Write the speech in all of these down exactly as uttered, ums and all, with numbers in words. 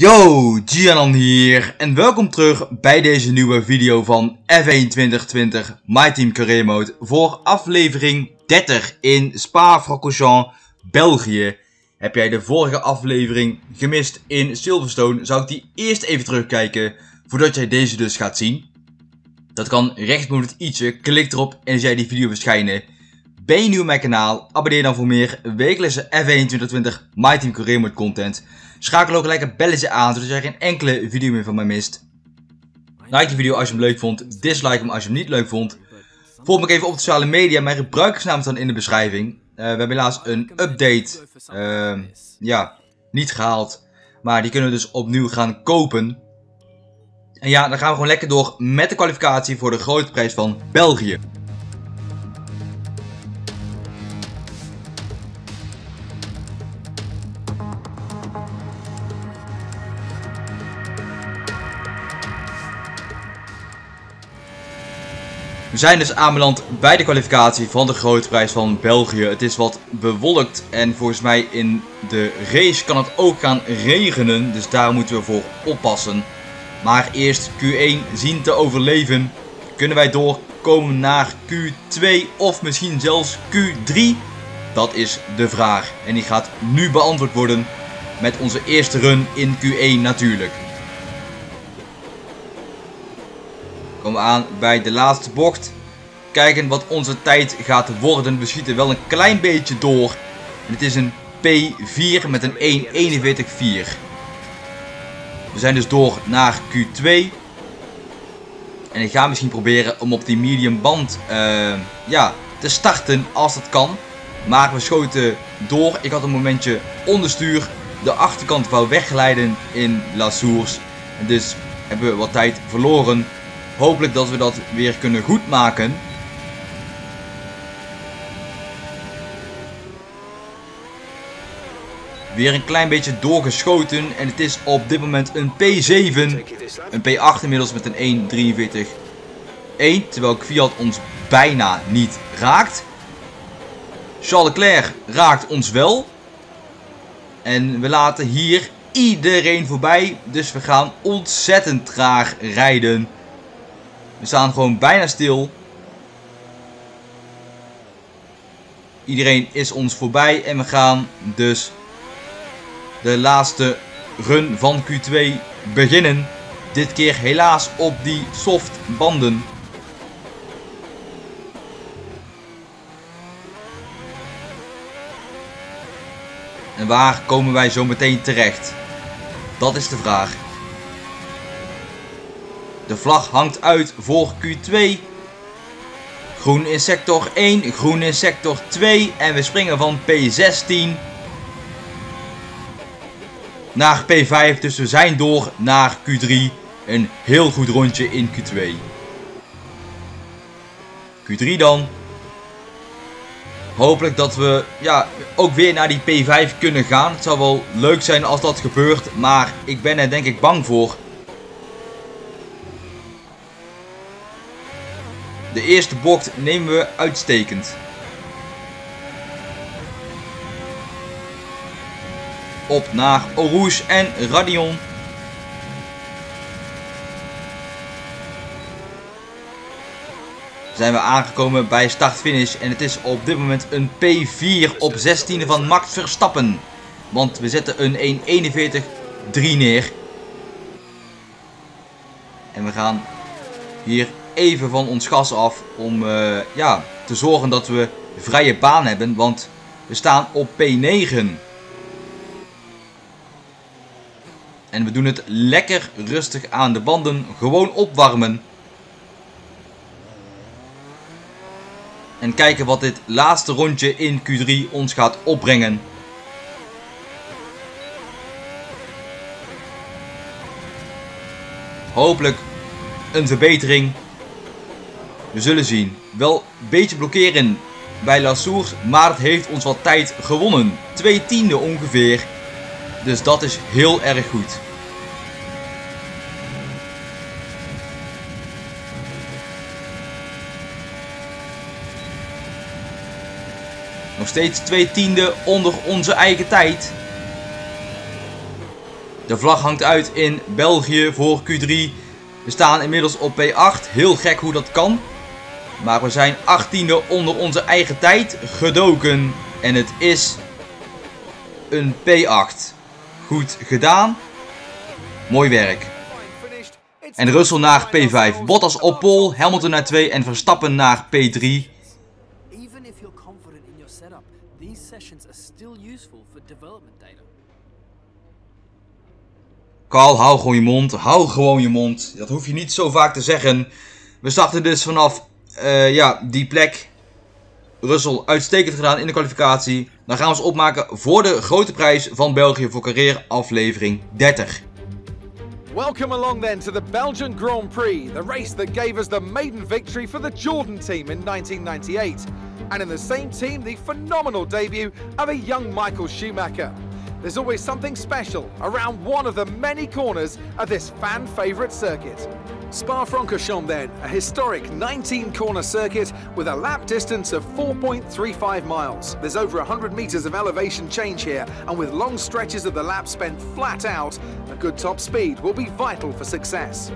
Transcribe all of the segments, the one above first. Yo, Gianan hier en welkom terug bij deze nieuwe video van F één twintig twintig My Team Career Mode voor aflevering dertig in Spa-Francorchamps, België. Heb jij de vorige aflevering gemist in Silverstone, zou ik die eerst even terugkijken voordat jij deze dus gaat zien. Dat kan rechtsboven het i'tje, klik erop en zie jij die video verschijnen. Ben je nieuw op mijn kanaal, abonneer dan voor meer wekelijkse F één twintig twintig My Team Career Mode content. Schakel ook gelijk het belletje aan, zodat jij geen enkele video meer van mij mist. Like de video als je hem leuk vond, dislike hem als je hem niet leuk vond. Volg me even op de sociale media, mijn gebruikersnaam staat in de beschrijving. Uh, we hebben helaas een update, uh, ja, niet gehaald. Maar die kunnen we dus opnieuw gaan kopen. En ja, dan gaan we gewoon lekker door met de kwalificatie voor de grote prijs van België. We zijn dus aanbeland bij de kwalificatie van de grote prijs van België. Het is wat bewolkt en volgens mij in de race kan het ook gaan regenen. Dus daar moeten we voor oppassen. Maar eerst Q één zien te overleven. Kunnen wij doorkomen naar Q twee of misschien zelfs Q drie? Dat is de vraag. En die gaat nu beantwoord worden met onze eerste run in Q één natuurlijk. Komen we aan bij de laatste bocht. Kijken wat onze tijd gaat worden. We schieten wel een klein beetje door. En het is een P vier met een één eenenveertig vier. We zijn dus door naar Q twee. En ik ga misschien proberen om op die medium band uh, ja, te starten als dat kan. Maar we schoten door. Ik had een momentje onderstuur. De achterkant wou wegglijden in La Source. En dus hebben we wat tijd verloren. Hopelijk dat we dat weer kunnen goedmaken. Weer een klein beetje doorgeschoten. En het is op dit moment een P zeven. Een P acht inmiddels met een één drieënveertig één. Terwijl Kvyat ons bijna niet raakt. Charles Leclerc raakt ons wel. En we laten hier iedereen voorbij. Dus we gaan ontzettend traag rijden. We staan gewoon bijna stil. Iedereen is ons voorbij. En we gaan dus de laatste run van Q twee beginnen. Dit keer helaas op die soft banden. En waar komen wij zo meteen terecht? Dat is de vraag. De vlag hangt uit voor Q twee. Groen in sector één, groen in sector twee. En we springen van P zestien naar P vijf. Dus we zijn door naar Q drie. Een heel goed rondje in Q twee. Q drie dan. Hopelijk dat we ja, ook weer naar die P vijf kunnen gaan. Het zou wel leuk zijn als dat gebeurt. Maar ik ben er denk ik bang voor. De eerste bocht nemen we uitstekend. Op naar Oroes en Radion. Zijn we aangekomen bij start-finish. En het is op dit moment een P vier op zestiende van Max Verstappen. Want we zetten een één eenenveertig drie neer. En we gaan hier even van ons gas af om uh, ja, te zorgen dat we vrije baan hebben, want we staan op P negen. En we doen het lekker rustig aan de banden, gewoon opwarmen. En kijken wat dit laatste rondje in Q drie ons gaat opbrengen. Hopelijk een verbetering. We zullen zien. Wel een beetje blokkeren bij La Source, maar het heeft ons wat tijd gewonnen. Twee tiende ongeveer. Dus dat is heel erg goed. Nog steeds twee tiende onder onze eigen tijd. De vlag hangt uit in België voor Q drie. We staan inmiddels op P acht. Heel gek hoe dat kan. Maar we zijn achttiende onder onze eigen tijd gedoken. En het is een P acht. Goed gedaan. Mooi werk. En Russell naar P vijf. Bottas op pole. Hamilton naar twee. En Verstappen naar P drie. Carl, hou gewoon je mond. Hou gewoon je mond. Dat hoef je niet zo vaak te zeggen. We starten dus vanaf uh, ja, die plek. Russell uitstekend gedaan in de kwalificatie. Dan gaan we ons opmaken voor de grote prijs van België voor carrière aflevering dertig. Welcome along then to the Belgian Grand Prix, the race that gave us the maiden victory for the Jordan team in nineteen ninety-eight. And in the same team, the phenomenal debut of a young Michael Schumacher. There's always something special around one of the many corners of this fan favourite circuit. Spa-Francorchamps then, a historic nineteen corner circuit with a lap distance of four point three five miles. There's over one hundred metres of elevation change here, and with long stretches of the lap spent flat out, a good top speed will be vital for success.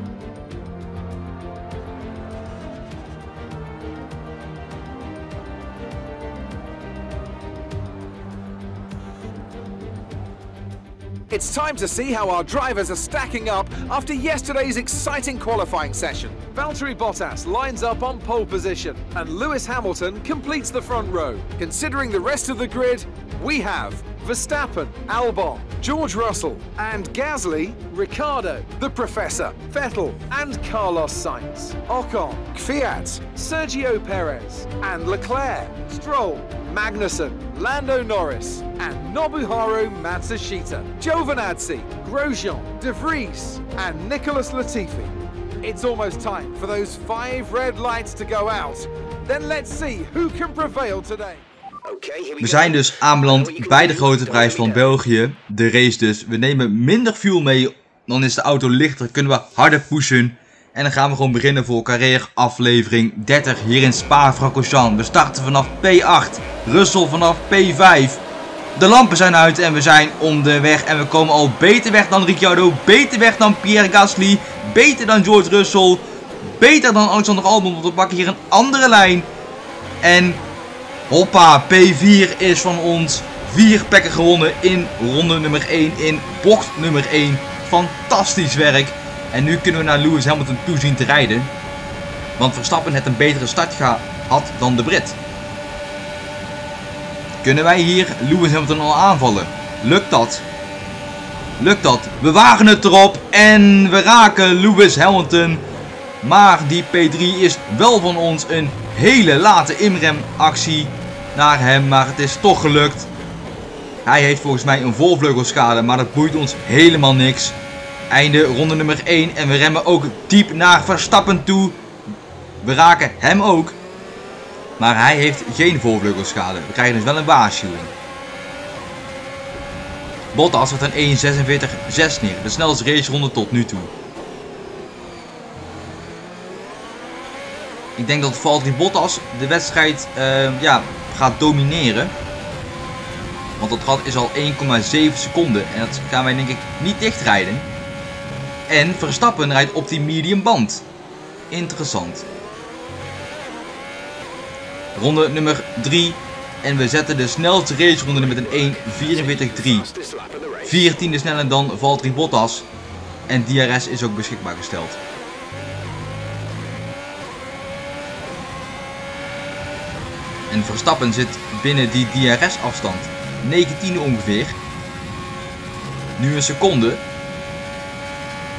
It's time to see how our drivers are stacking up after yesterday's exciting qualifying session. Valtteri Bottas lines up on pole position and Lewis Hamilton completes the front row. Considering the rest of the grid, we have Verstappen, Albon, George Russell and Gasly, Ricardo, the Professor, Vettel and Carlos Sainz, Ocon, Kvyat, Sergio Perez and Leclerc, Stroll, Magnussen, Lando Norris and Nobuharu Matsushita, Giovinazzi, Grosjean, De Vries and Nicholas Latifi. It's almost time for those five red lights to go out. Then let's see who can prevail today. We zijn dus aanbeland bij de grote prijs van België. De race dus. We nemen minder fuel mee. Dan is de auto lichter. Kunnen we harder pushen. En dan gaan we gewoon beginnen voor carrière aflevering dertig. Hier in Spa-Francorchamps. We starten vanaf P acht. Russell vanaf P vijf. De lampen zijn uit en we zijn onderweg. En we komen al beter weg dan Ricciardo. Beter weg dan Pierre Gasly. Beter dan George Russell. Beter dan Alexander Albon. Want we pakken hier een andere lijn. En hoppa, P vier is van ons. Vier plekken gewonnen in ronde nummer één, in bocht nummer één. Fantastisch werk. En nu kunnen we naar Lewis Hamilton toe zien te rijden. Want Verstappen net een betere start gehad dan de Brit. Kunnen wij hier Lewis Hamilton al aanvallen? Lukt dat? Lukt dat? We wagen het erop en we raken Lewis Hamilton. Maar die P drie is wel van ons. Een hele late inremactie naar hem, maar het is toch gelukt. Hij heeft volgens mij een voorvleugelschade, maar dat boeit ons helemaal niks. Einde ronde nummer één en we remmen ook diep naar Verstappen toe. We raken hem ook, maar hij heeft geen voorvleugelschade. We krijgen dus wel een waarschuwing. Bottas had een één zesenveertig zes neer, de snelste raceronde tot nu toe. Ik denk dat Valtteri Bottas de wedstrijd uh, ja, gaat domineren. Want dat gat is al één komma zeven seconden. En dat gaan wij denk ik niet dichtrijden. En Verstappen rijdt op die medium band. Interessant. Ronde nummer drie. En we zetten de snelste raceronde met een één vierenveertig drie. Viertiende sneller dan Valtteri Bottas. En D R S is ook beschikbaar gesteld. En Verstappen zit binnen die D R S-afstand. negentiende ongeveer. Nu een seconde.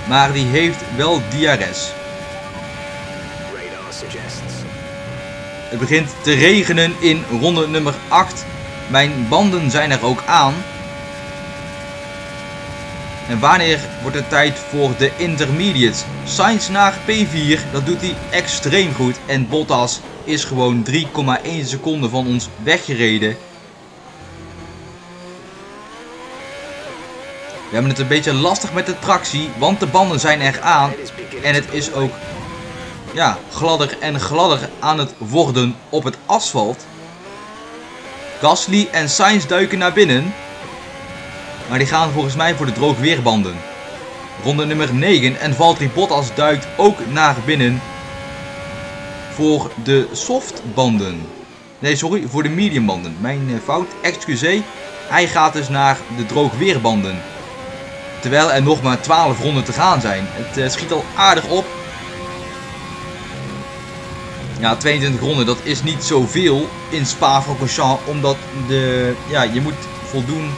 Maar die heeft wel D R S. Het begint te regenen in ronde nummer acht. Mijn banden zijn er ook aan. En wanneer wordt het tijd voor de intermediates? Sainz naar P vier. Dat doet hij extreem goed. En Bottas is gewoon drie komma één seconden van ons weggereden. We hebben het een beetje lastig met de tractie, want de banden zijn er aan. En het is ook ja, gladder en gladder aan het worden op het asfalt. Gasly en Sainz duiken naar binnen. maar die gaan volgens mij voor de droogweerbanden. Ronde nummer negen en Valtteri Bottas duikt ook naar binnen voor de softbanden. Nee, sorry, voor de mediumbanden. Mijn fout, excuseer. Hij gaat dus naar de droogweerbanden. Terwijl er nog maar twaalf ronden te gaan zijn. Het uh, schiet al aardig op. Ja, tweeëntwintig ronden, dat is niet zoveel in Spa-Francorchamps. Omdat de, ja, je moet voldoen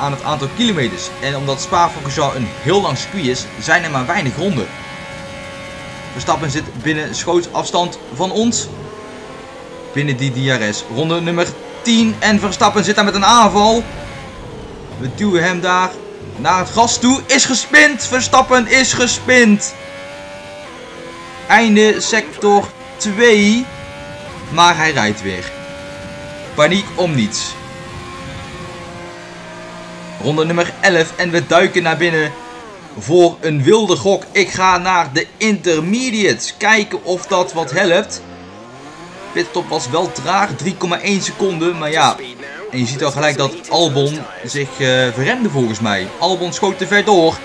aan het aantal kilometers. En omdat Spa-Francorchamps een heel lang circuit is, zijn er maar weinig ronden. Verstappen zit binnen schootsafstand van ons. Binnen die D R S. Ronde nummer tien. En Verstappen zit daar met een aanval. We duwen hem daar naar het gas toe. Is gespind. Verstappen is gespind. Einde sector twee. Maar hij rijdt weer. Paniek om niets. Ronde nummer elf. En we duiken naar binnen voor een wilde gok. Ik ga naar de intermediates. Kijken of dat wat helpt. Pitstop was wel traag, drie komma één seconden, maar ja, en je ziet al gelijk dat Albon zich uh, verremde volgens mij. Albon schoot te ver door.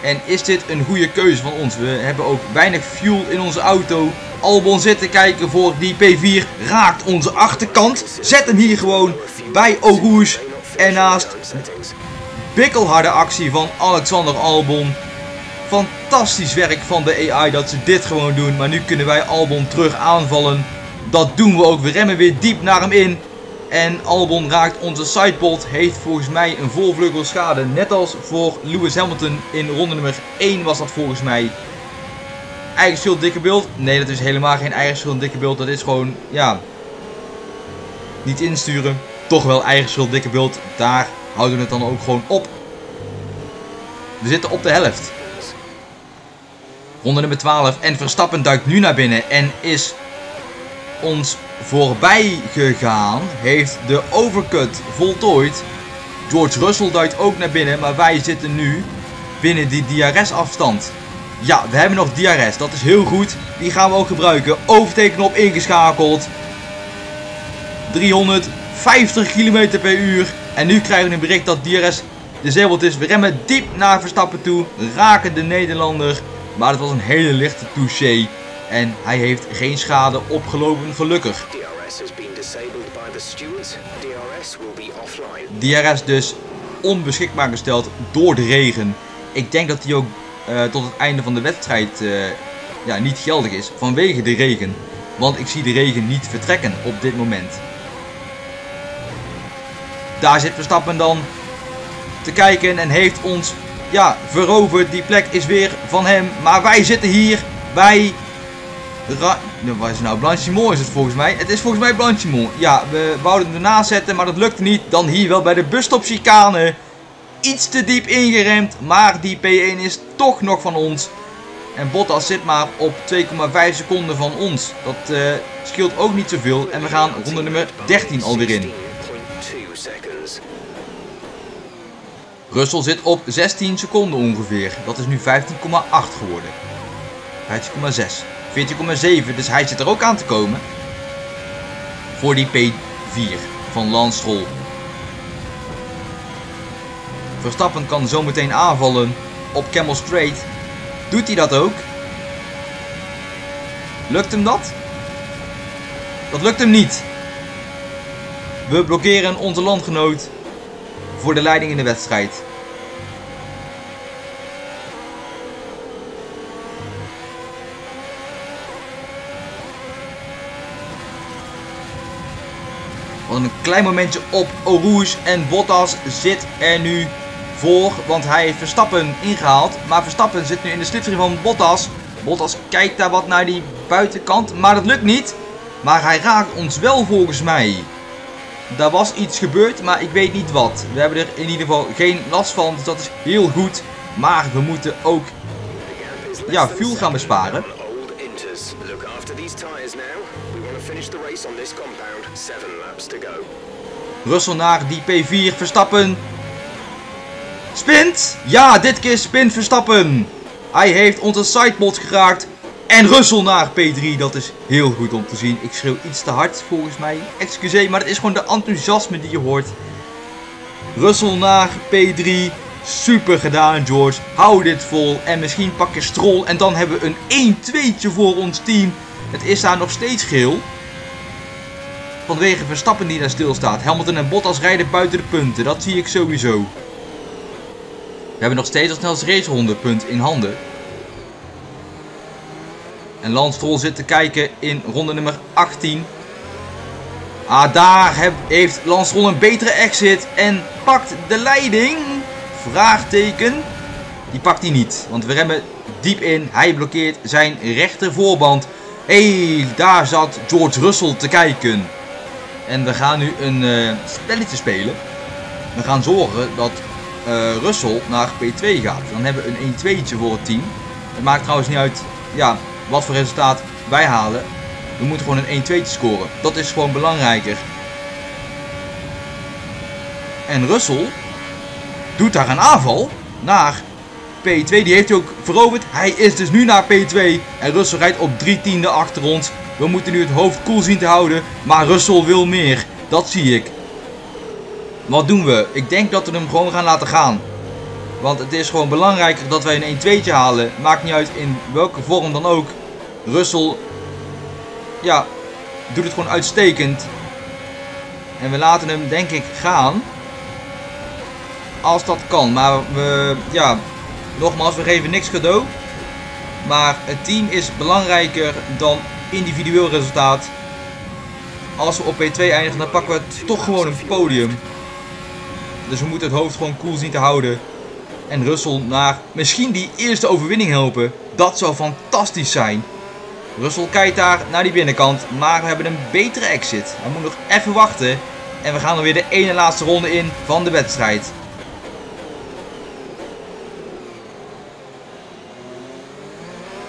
En is dit een goede keuze van ons? We hebben ook weinig fuel in onze auto. Albon zit te kijken voor die P vier, raakt onze achterkant, zet hem hier gewoon bij Oroes. En naast, bikkelharde actie van Alexander Albon. Fantastisch werk van de A I dat ze dit gewoon doen, maar nu kunnen wij Albon terug aanvallen. Dat doen we ook. We remmen weer diep naar hem in. En Albon raakt onze sidepod. Heeft volgens mij een voorvleugelschade. Net als voor Lewis Hamilton in ronde nummer één was dat volgens mij. Eigen schuld dikke beeld. Nee, dat is helemaal geen eigen schuld dikke beeld. Dat is gewoon, ja, niet insturen. Toch wel eigen schuld dikke beeld. Daar houden we het dan ook gewoon op. We zitten op de helft. Ronde nummer twaalf. En Verstappen duikt nu naar binnen. En is ons voorbij gegaan, heeft de overcut voltooid. George Russell duikt ook naar binnen, maar wij zitten nu binnen die D R S afstand. Ja, we hebben nog D R S, dat is heel goed. Die gaan we ook gebruiken. Overtakenknop ingeschakeld. driehonderdvijftig km per uur. En nu krijgen we een bericht dat D R S disabled is. We remmen diep naar Verstappen toe, raken de Nederlander. Maar dat was een hele lichte touché. En hij heeft geen schade opgelopen, gelukkig. D R S dus onbeschikbaar gesteld door de regen. Ik denk dat die ook uh, tot het einde van de wedstrijd uh, ja, niet geldig is vanwege de regen. Want ik zie de regen niet vertrekken op dit moment. Daar zit Verstappen dan te kijken en heeft ons ja, veroverd. Die plek is weer van hem. Maar wij zitten hier bij... Ra Wat is het nou? Blanchimor is het volgens mij. Het is volgens mij Blanchimor. Ja, we wouden hem ernaast zetten, maar dat lukte niet. Dan hier wel bij de busstop chicane. Iets te diep ingeremd, maar die P één is toch nog van ons. En Bottas zit maar op twee komma vijf seconden van ons. Dat uh, scheelt ook niet zoveel. En we gaan ronde nummer dertien alweer in. Russell zit op zestien seconden ongeveer. Dat is nu vijftien komma acht geworden. vijftien komma zes. veertien komma zeven, dus hij zit er ook aan te komen. Voor die P vier van Lance Stroll. Verstappen kan zometeen aanvallen op Kemmel Straight. Doet hij dat ook? Lukt hem dat? Dat lukt hem niet. We blokkeren onze landgenoot voor de leiding in de wedstrijd. Een klein momentje op Oroes en Bottas zit er nu voor, want hij heeft Verstappen ingehaald. Maar Verstappen zit nu in de slipstream van Bottas. Bottas kijkt daar wat naar die buitenkant, maar dat lukt niet. Maar hij raakt ons wel volgens mij. Daar was iets gebeurd, maar ik weet niet wat. We hebben er in ieder geval geen last van, dus dat is heel goed. Maar we moeten ook ja, fuel gaan besparen. Russell naar die P vier, Verstappen. Spint! Ja, dit keer spint Verstappen. Hij heeft onze sidepod geraakt. En Russell naar P drie, dat is heel goed om te zien. Ik schreeuw iets te hard volgens mij. Excuseer, maar het is gewoon de enthousiasme die je hoort. Russell naar P drie. Super gedaan, George. Hou dit vol. En misschien pak je Stroll. En dan hebben we een één tweetje voor ons team. Het is daar nog steeds geel. Vanwege Verstappen die daar stilstaat. Hamilton en Bottas rijden buiten de punten. Dat zie ik sowieso. We hebben nog steeds als snelste raceronde punt in handen. En Lance Stroll zit te kijken in ronde nummer achttien. Ah, daar heeft Lance Stroll een betere exit. En pakt de leiding. Vraagteken. Die pakt hij niet. Want we remmen diep in. Hij blokkeert zijn rechter voorband. Hé, hey, daar zat George Russell te kijken. En we gaan nu een uh, spelletje spelen. We gaan zorgen dat uh, Russell naar P twee gaat. Dan hebben we een één tweetje voor het team. Het maakt trouwens niet uit ja, wat voor resultaat wij halen. We moeten gewoon een één tweetje scoren. Dat is gewoon belangrijker. En Russell doet daar een aanval naar P twee. Die heeft hij ook veroverd. Hij is dus nu naar P twee. En Russell rijdt op drie tiende achter ons. We moeten nu het hoofd koel zien te houden. Maar Russell wil meer. Dat zie ik. Wat doen we? Ik denk dat we hem gewoon gaan laten gaan. Want het is gewoon belangrijker dat wij een één tweetje halen. Maakt niet uit in welke vorm dan ook. Russell, ja, doet het gewoon uitstekend. En we laten hem, denk ik, gaan. Als dat kan. Maar we, ja... Nogmaals, we geven niks cadeau. Maar het team is belangrijker dan individueel resultaat. Als we op P twee eindigen, dan pakken we toch gewoon een podium. Dus we moeten het hoofd gewoon koel zien te houden. En Russell naar misschien die eerste overwinning helpen. Dat zou fantastisch zijn. Russell kijkt daar naar die binnenkant. Maar we hebben een betere exit. We moeten nog even wachten. En we gaan dan weer de ene laatste ronde in van de wedstrijd.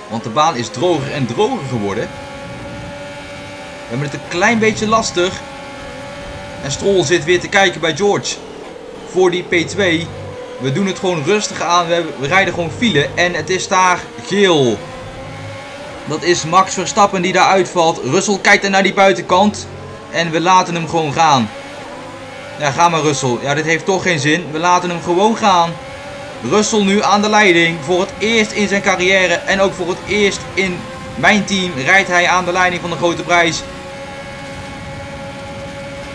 Want de baan is droger en droger geworden. We hebben het een klein beetje lastig. En Stroll zit weer te kijken bij George. Voor die P twee. We doen het gewoon rustig aan. We, hebben, we rijden gewoon file. En het is daar geel. Dat is Max Verstappen die daar uitvalt. Russell kijkt er naar die buitenkant. En we laten hem gewoon gaan. Ja, ga maar Russell. Ja, dit heeft toch geen zin. We laten hem gewoon gaan. Russell nu aan de leiding. Voor het eerst in zijn carrière. En ook voor het eerst in mijn team rijdt hij aan de leiding van de grote prijs.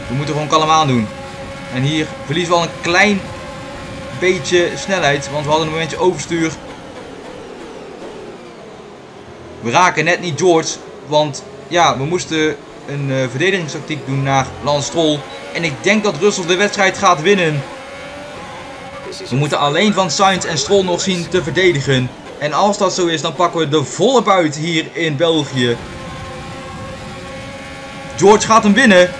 We moeten gewoon kalm aan doen. En hier verliezen we al een klein beetje snelheid. Want we hadden een momentje overstuur. We raken net niet George. Want ja, we moesten een uh, verdedigingstactiek doen naar Lance Stroll. En ik denk dat Russell de wedstrijd gaat winnen. We moeten alleen van Sainz en Stroll nog zien te verdedigen. En als dat zo is, dan pakken we de volle buit hier in België. George gaat hem winnen.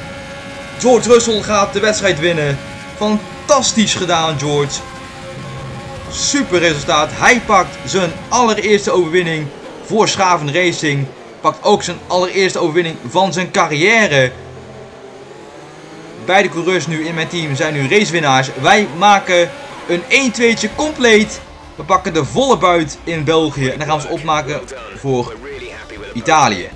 George Russell gaat de wedstrijd winnen. Fantastisch gedaan, George. Super resultaat. Hij pakt zijn allereerste overwinning voor Voorschaven Racing. Pakt ook zijn allereerste overwinning van zijn carrière. Beide coureurs nu in mijn team zijn nu racewinnaars. Wij maken een één tweetje compleet. We pakken de volle buit in België. En dan gaan we ze opmaken voor Italië.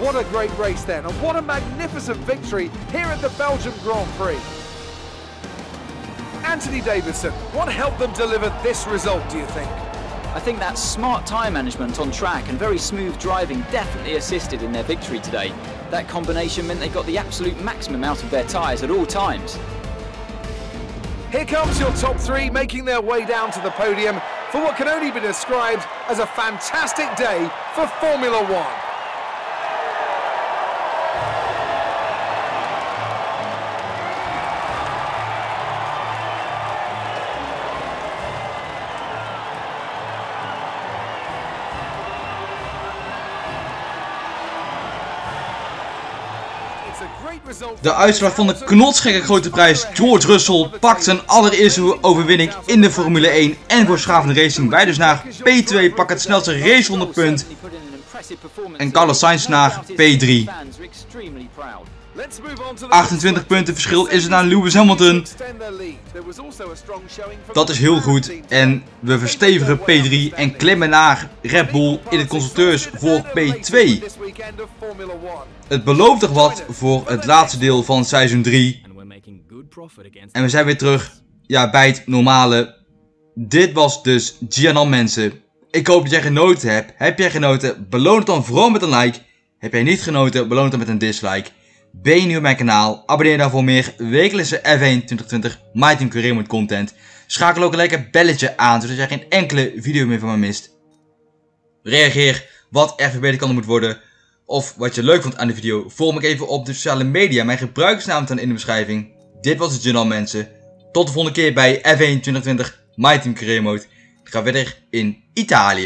What a great race then. And what a magnificent victory here at the Belgian Grand Prix. Anthony Davidson, what helped them deliver this result, do you think? I think that smart time management on track and very smooth driving definitely assisted in their victory today. That combination meant they got the absolute maximum out of their tyres at all times. Here comes your top three making their way down to the podium for what can only be described as a fantastic day for Formula One. De uitslag van de knotsgekke grote prijs. George Russell pakt zijn allereerste overwinning in de Formule één en Voorschaven Racing. Wij dus naar P twee, pakken het snelste racerondepunt. En Carlos Sainz naar P drie. achtentwintig punten verschil is het aan Lewis Hamilton. Dat is heel goed. En we verstevigen P drie en klimmen naar Red Bull in het constructeurs voor P twee. Het belooft toch wat voor het laatste deel van seizoen drie. En we zijn weer terug ja, bij het normale. Dit was dus Gianan, mensen. Ik hoop dat jij genoten hebt. Heb jij genoten? Beloon het dan vooral met een like. Heb jij niet genoten? Beloon het dan met een dislike. Ben je nieuw op mijn kanaal? Abonneer dan voor meer wekelijkse F één twintig twintig My Team Career Mode content. Schakel ook een lekker belletje aan, zodat jij geen enkele video meer van me mist. Reageer wat er verbeterd kan moet worden. Of wat je leuk vond aan de video. Volg me even op de sociale media. Mijn gebruikersnaam staat in de beschrijving. Dit was het journaal, mensen. Tot de volgende keer bij F één twintig twintig My Team Career Mode. Ik ga verder in Italië.